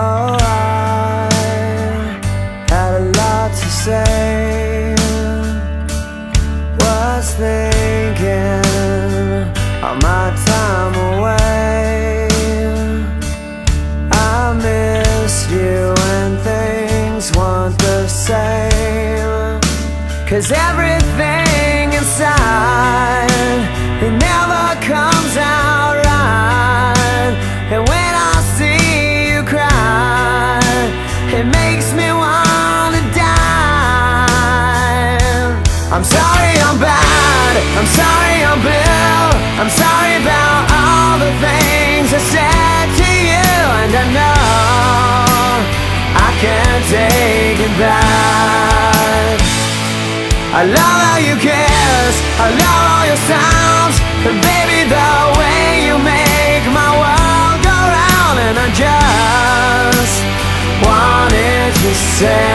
Oh, I had a lot to say, was thinking all my time away. I miss you and things weren't the same, 'cause everything inside, it never comes out right. And when I see you cry, it makes me wanna die. I'm sorry I'm bad, I'm sorry I'm Bill, I'm sorry about all the things I said to you. And I know I can't take it back. I love how you kiss, I love all your sounds, but baby, the way you make my world go round. And I just wanted to say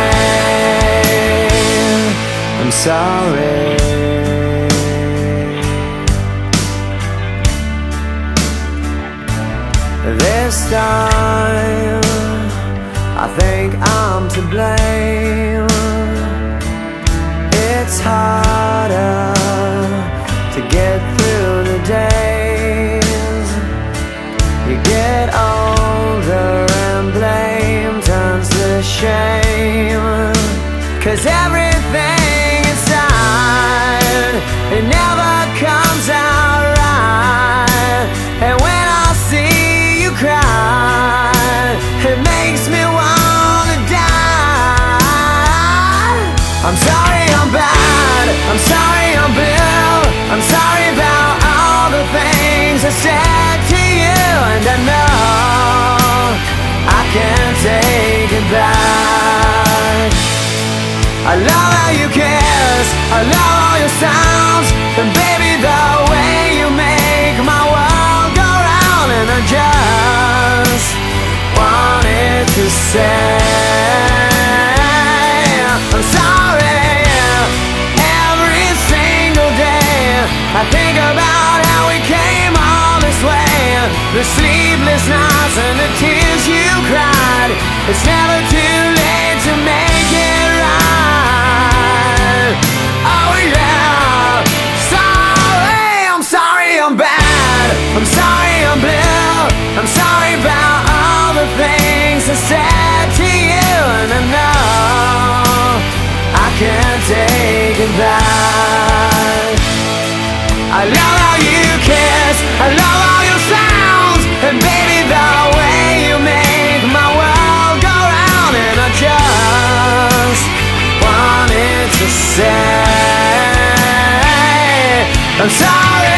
I'm sorry. This time I think I'm to blame. It's harder to get through the days. You get older and blame turns to shame, 'cause everything inside, it never comes out right. And when I see you cry, it makes me wanna die. I'm sorry I'm bad, I'm sorry I'm Bill, I'm sorry about all the things I said to you. And I know I can't take it back. I love how you kiss, I love all your sounds, and baby, the way you make my world go round. And I just wanted to say I'm sorry. I think about how we came all this way, the sleepless nights and the tears you cried. It's never too late to make it right. Oh yeah, sorry, I'm sorry I'm bad, I'm sorry I'm Bill, I'm sorry about all the things I said to you. And I know I can't take it back. I love how you kiss, I love all your sounds, and baby, the way you make my world go round. And I just wanted to say I'm sorry.